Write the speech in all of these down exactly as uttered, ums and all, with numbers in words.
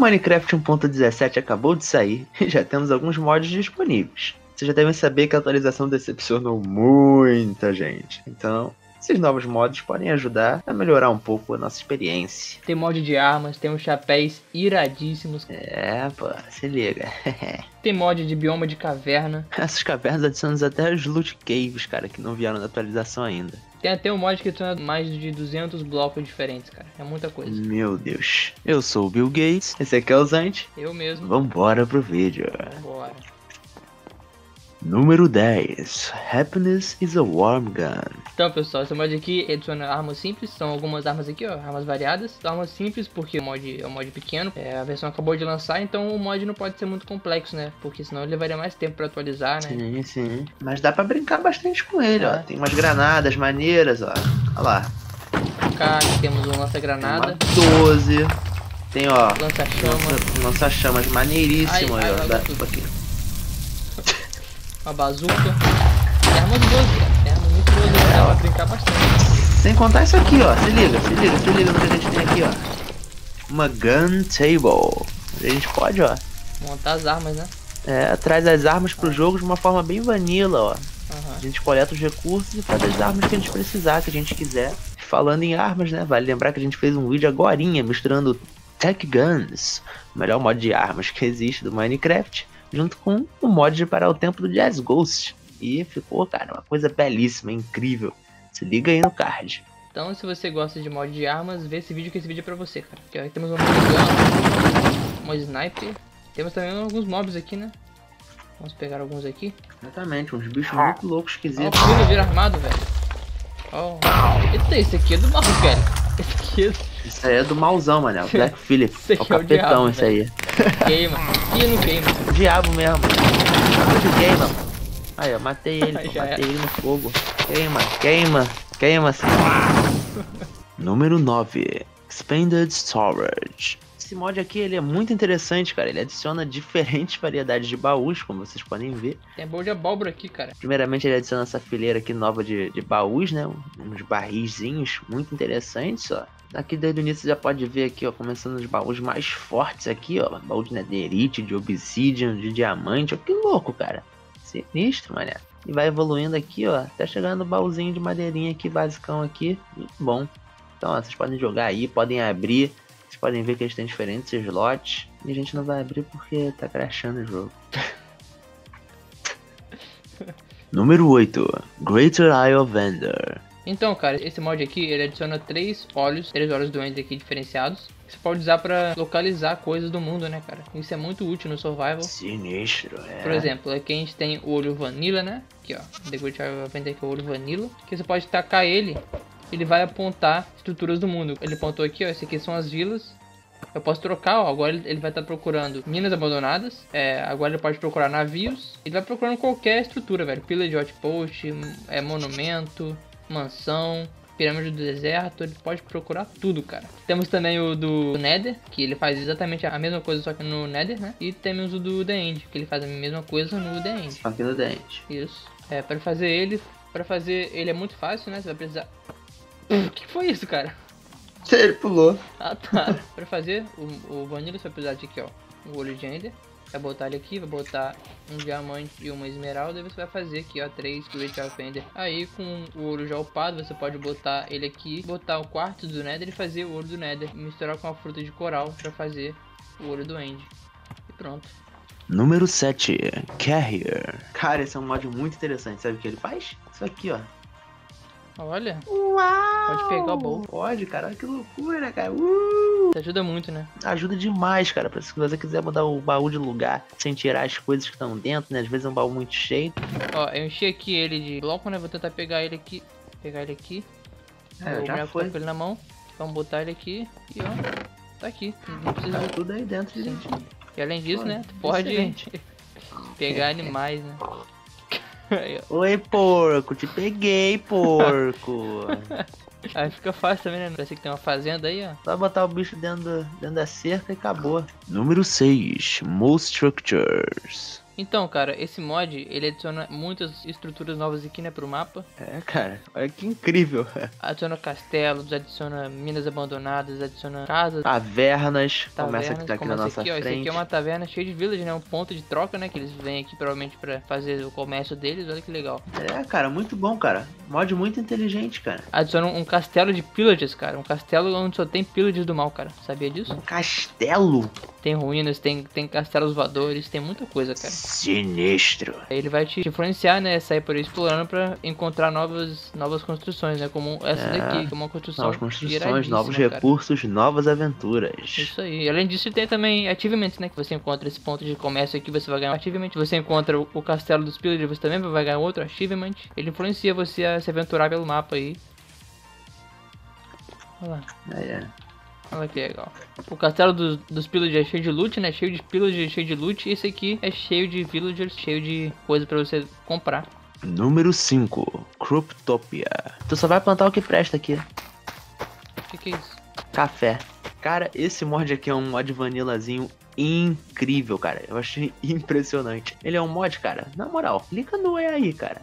O Minecraft um ponto dezessete acabou de sair e já temos alguns mods disponíveis. Vocês já devem saber que a atualização decepcionou muita gente, então esses novos mods podem ajudar a melhorar um pouco a nossa experiência. Tem mod de armas, tem uns chapéus iradíssimos. É, pô, se liga. Tem mod de bioma de caverna. Essas cavernas adicionam até os loot caves, cara, que não vieram na atualização ainda. Tem até um mod que torna mais de duzentos blocos diferentes, cara. É muita coisa. Meu Deus. Eu sou o Bill Gates, esse aqui é o Zante. Eu mesmo. Vambora pro vídeo. Vambora. Número dez, Happiness is a Warm Gun. Então pessoal, esse mod aqui adiciona armas simples, são algumas armas aqui, ó, armas variadas. São armas simples porque o mod é um mod pequeno, é, a versão acabou de lançar, então o mod não pode ser muito complexo, né? Porque senão ele levaria mais tempo pra atualizar, né? Sim, sim. Mas dá pra brincar bastante com ele, é. Ó. Tem umas granadas maneiras, ó. Olha lá. Cá temos um lança-granada. doze. Tem, ó, lança-chamas. Lança-chamas maneiríssimas, ó. Dá aqui. Uma bazuca. É arma de doze, cara. É arma muito doze, é, dá pra brincar bastante. Sem contar isso aqui, ó. Se liga, se liga, se liga no que a gente tem aqui, ó. Uma gun table. A gente pode, ó, montar as armas, né? É, traz as armas pro ah. jogo de uma forma bem vanilla, ó. Uhum. A gente coleta os recursos e faz as armas que a gente precisar, que a gente quiser. Falando em armas, né? Vale lembrar que a gente fez um vídeo agorinha misturando Tech Guns, o melhor mod de armas que existe do Minecraft, junto com o mod de parar o tempo do Jazz Ghost. E ficou, cara, uma coisa belíssima, incrível. Se liga aí no card. Então, se você gosta de mod de armas, vê esse vídeo, que esse vídeo é pra você, cara. Aqui, ó, temos uma mod, uma sniper. Temos também alguns mobs aqui, né? Vamos pegar alguns aqui. Exatamente, uns bichos muito loucos, esquisitos. Ó, o filho vira armado, velho. Ó, eita, esse aqui é do mal, velho. Esse aqui é do... Isso aí é do mauzão, mano. É o Black Phillip. Esse aqui é o capetão, isso aí. Queima. Ih, não queima. Diabo mesmo. Queima, mano. Aí, ó, matei ele. Pô, matei ele no fogo. Queima, queima, queima, assim. Número nove. Expanded Storage. Esse mod aqui, ele é muito interessante, cara. Ele adiciona diferentes variedades de baús, como vocês podem ver. Tem baú de abóbora aqui, cara. Primeiramente, ele adiciona essa fileira aqui nova de, de baús, né? Uns barrizinhos muito interessantes, ó. Aqui desde o início você já pode ver aqui, ó, começando os baús mais fortes aqui, ó. Baú de netherite, de obsidian, de diamante, ó. Que louco, cara. Sinistro, mané. E vai evoluindo aqui, ó, até chegando no baúzinho de madeirinha aqui, basicão aqui. Muito bom. Então, ó, vocês podem jogar aí, podem abrir. Vocês podem ver que eles têm diferentes slots. E a gente não vai abrir porque tá crashando o jogo. Número oito. Greater Eye of Ender. Então, cara, esse mod aqui, ele adiciona três olhos, três olhos do Ender aqui diferenciados. Você pode usar pra localizar coisas do mundo, né, cara? Isso é muito útil no survival. Sinistro, é. Por exemplo, aqui a gente tem o olho vanilla, né? Aqui, ó. The Great Eye of Ender, que é o olho vanilla. Que você pode tacar ele, ele vai apontar estruturas do mundo. Ele apontou aqui, ó. Esse aqui são as vilas. Eu posso trocar, ó. Agora ele vai estar tá procurando minas abandonadas. É, agora ele pode procurar navios. Ele vai procurando qualquer estrutura, velho. Pila de outpost, é, monumento... mansão, pirâmide do deserto, ele pode procurar tudo, cara. Temos também o do Nether, que ele faz exatamente a mesma coisa, só que no Nether, né? E temos o do The End, que ele faz a mesma coisa no The End. Aqui no The End. Isso. É, pra fazer ele, pra fazer ele é muito fácil, né? Você vai precisar... O que foi isso, cara? Ele pulou. Ah, tá. Pra fazer o, o Vanilla, você vai precisar de aqui, ó, o olho de Ender. Vai botar ele aqui, vai botar um diamante e uma esmeralda. E você vai fazer aqui, ó, três Great Eye of Ender. Aí com o ouro já upado, você pode botar ele aqui, botar o quarto do Nether e fazer o ouro do Nether. Misturar com a fruta de coral pra fazer o ouro do End. E pronto. Número sete, Carrier. Cara, esse é um mod muito interessante, sabe o que ele faz? Isso aqui, ó. Olha. Uau! Pode pegar o baú. Pode, cara. Que loucura, cara. Uh! Ajuda muito, né? Ajuda demais, cara. Pra se você quiser mudar o baú de lugar sem tirar as coisas que estão dentro, né? Às vezes é um baú muito cheio. Ó, eu enchi aqui ele de bloco, né? Vou tentar pegar ele aqui. Pegar ele aqui. É, eu já foi. Com ele na mão. Vamos botar ele aqui. E ó, tá aqui. Não precisa tá de tudo aí dentro, gente. E além disso, pode, né? Tu pode pegar animais, né? Oi, porco, te peguei, porco. Aí fica fácil também, né? Parece que tem uma fazenda aí, ó. Só botar o bicho dentro, do, dentro da cerca e acabou. Número seis, Mo' Structures. Então, cara, esse mod, ele adiciona muitas estruturas novas aqui, né, pro mapa. É, cara, olha que incrível. Adiciona castelos, adiciona minas abandonadas, adiciona casas. Tavernas, tavernas começa que tá aqui na nossa aqui, frente. Ó, isso aqui é uma taverna cheia de village, né, um ponto de troca, né, que eles vêm aqui provavelmente pra fazer o comércio deles, olha que legal. É, cara, muito bom, cara. Mod muito inteligente, cara. Adiciona um castelo de pillages, cara, um castelo onde só tem pillages do mal, cara, sabia disso? Um castelo? Tem ruínas, tem, tem castelos voadores, tem muita coisa, cara. Sinistro. Ele vai te influenciar, né? Sair por aí explorando pra encontrar novas, novas construções, né? Como essa é, daqui, que é uma construção. Novas construções, novos cara. recursos, novas aventuras. Isso aí. Além disso, tem também achievements, né? Que você encontra esse ponto de comércio aqui, você vai ganhar um achievement. Você encontra o, o castelo dos pillagers, você também vai ganhar outro achievement. Ele influencia você a se aventurar pelo mapa aí. Olha lá. Ah, é. Olha que legal. O castelo dos, dos pillagers é cheio de loot, né? Cheio de pillagers, cheio de loot. E esse aqui é cheio de villagers, cheio de coisa pra você comprar. Número cinco. Croptopia. Tu só vai plantar o que presta aqui. O que, que é isso? Café. Cara, esse mod aqui é um mod vanilazinho incrível, cara. Eu achei impressionante. Ele é um mod, cara. Na moral, clica no E aí, cara.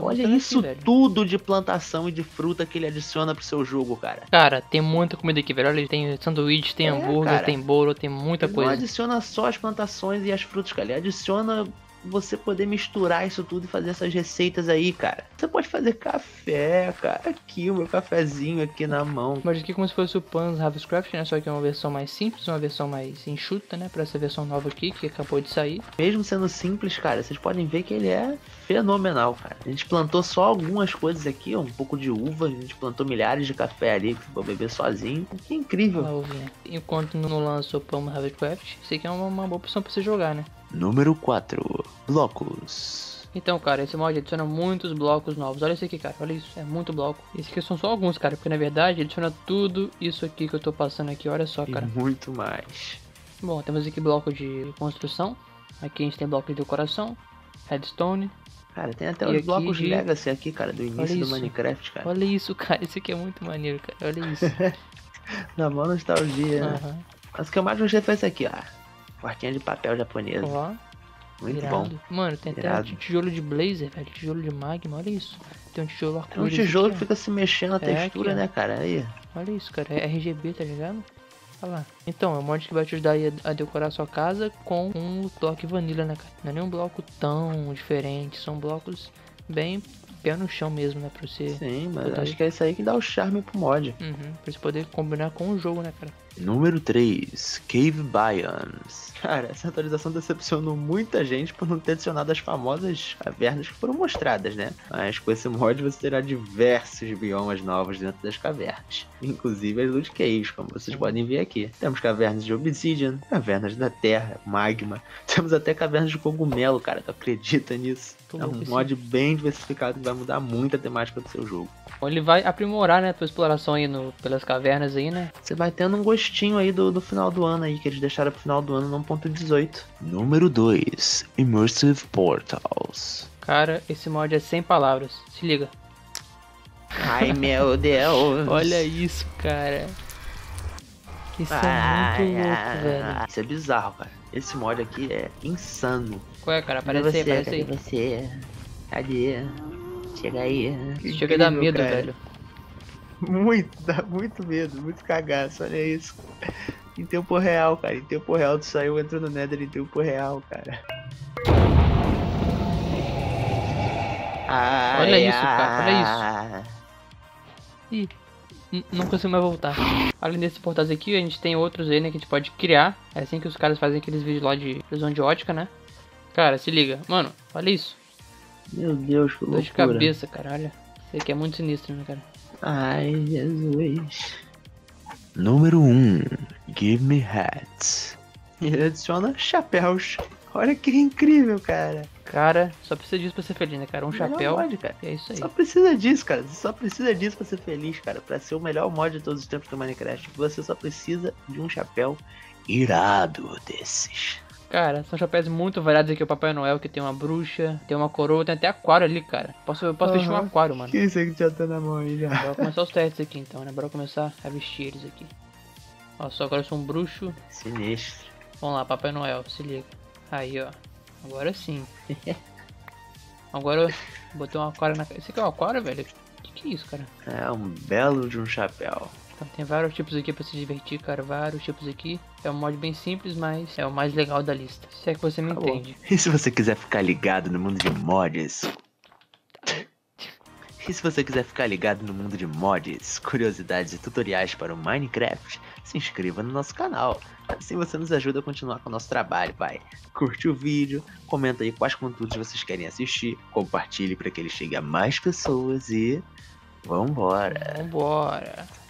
Olha isso aqui, tudo de plantação e de fruta que ele adiciona pro seu jogo, cara. Cara, tem muita comida aqui, velho. Olha, tem sanduíche, tem é, hambúrguer, cara. Tem bolo, tem muita ele coisa. Ele não adiciona só as plantações e as frutas, cara. Ele adiciona você poder misturar isso tudo e fazer essas receitas aí, cara. Você pode fazer café, cara. Aqui, o meu cafezinho aqui na mão. Mas aqui é como se fosse o Pan's Harvest Craft, né? Só que é uma versão mais simples, uma versão mais enxuta, né? Pra essa versão nova aqui, que acabou de sair. Mesmo sendo simples, cara, vocês podem ver que ele é fenomenal, cara. A gente plantou só algumas coisas aqui, ó. Um pouco de uva, a gente plantou milhares de café ali, que vou beber sozinho. Que incrível. Lá, enquanto não lança o Pan's Harvest Craft, isso aqui é uma, uma boa opção pra você jogar, né? Número quatro. Blocos. Então, cara, esse mod adiciona muitos blocos novos. Olha isso aqui, cara. Olha isso. É muito bloco. Esse aqui são só alguns, cara. Porque, na verdade, adiciona tudo isso aqui que eu tô passando aqui. Olha só, cara. E muito mais. Bom, temos aqui bloco de construção. Aqui a gente tem bloco de decoração. Redstone. Cara, tem até os blocos de Legacy aqui, cara. Do início do Minecraft, cara. Olha isso, cara. Isso aqui é muito maneiro, cara. Olha isso. Na maior nostalgia, né? Uhum. Mas o que eu mais gostei foi esse aqui, ó. Quartinha de papel japonesa. Ó. Muito irado. Bom. Mano, tem irado. Até um tijolo de blazer, velho. Tijolo de magma, olha isso. Tem um tijolo arco. É um tijolo aqui, que fica se mexendo na é textura, aqui, né, cara? Aí. Olha isso, cara. É R G B, tá ligado? Olha lá. Então, é um mod que vai te ajudar a decorar a sua casa com um toque vanilla, né, cara? Não é nem um bloco tão diferente. São blocos bem pé no chão mesmo, né? Pra você. Sim, mas poder... acho que é isso aí que dá o charme pro mod. Uhum, pra você poder combinar com o jogo, né, cara? Número três, Cave Biomes. Cara, essa atualização decepcionou muita gente por não ter adicionado as famosas cavernas que foram mostradas, né? Mas com esse mod você terá diversos biomas novos dentro das cavernas, inclusive as Loot Caves, como vocês podem ver aqui. Temos cavernas de Obsidian, cavernas da Terra, Magma, temos até cavernas de cogumelo, cara, tu acredita nisso? Tô é um mod sim. bem diversificado que vai mudar muito a temática do seu jogo. Ele vai aprimorar, né, a tua exploração aí no, pelas cavernas aí, né? Você vai tendo um gostinho aí do, do final do ano aí, que eles deixaram pro final do ano no um ponto dezoito. Número dois, Immersive Portals. Cara, esse mod é sem palavras, se liga. Ai, meu Deus. Olha isso, cara. Isso ah, é muito ah, louco, velho. Isso é bizarro, cara. Esse mod aqui é insano. Qual é, cara? Aparece aí, aparece aí. Você? Cadê? Chega aí. Que Chega incrível, a dar medo, cara. Velho. Muito, dá muito medo, muito cagaço, olha isso. Em tempo real, cara, em tempo real tu saiu, entrou no Nether em tempo real, cara. Ai, olha isso, cara, olha isso. Ih, não consigo mais voltar. Além desses portais aqui, a gente tem outros aí, né, que a gente pode criar. É assim que os caras fazem aqueles vídeos lá de prisão de ótica, né? Cara, se liga, mano, olha isso. Meu Deus, que loucura. Dor de cabeça, cara, olha. Isso aqui é muito sinistro, né, cara? Ai, Jesus. Número um, Give me Hats. Ele adiciona chapéus. Olha que incrível, cara. Cara, só precisa disso pra ser feliz, né, cara? Um melhor chapéu mod, cara. É isso aí. Só precisa disso, cara. Você só precisa disso pra ser feliz, cara. Pra ser o melhor mod de todos os tempos do Minecraft. Você só precisa de um chapéu irado desses. Cara, são chapéus muito variados aqui. O Papai Noel, que tem uma bruxa, tem uma coroa, tem até aquário ali, cara. Posso, eu posso uhum. vestir um aquário, mano. Que isso aí que já tá na mão aí, já. Bora começar os testes aqui, então, né? Bora começar a vestir eles aqui. Ó, só agora eu sou um bruxo. Sinistro. Vamos lá, Papai Noel, se liga. Aí, ó. Agora sim. Agora eu botei uma aquário na... Esse aqui é uma aquário, velho? O que, que é isso, cara? É um belo de um chapéu. Então, tem vários tipos aqui pra se divertir, cara. Vários tipos aqui. É um mod bem simples, mas é o mais legal da lista. Se é que você me Acabou. entende. E se você quiser ficar ligado no mundo de mods... E se você quiser ficar ligado no mundo de mods, curiosidades e tutoriais para o Minecraft, se inscreva no nosso canal. Assim você nos ajuda a continuar com o nosso trabalho, vai. Curte o vídeo, comenta aí quais conteúdos vocês querem assistir, compartilhe para que ele chegue a mais pessoas e... Vambora! Vambora!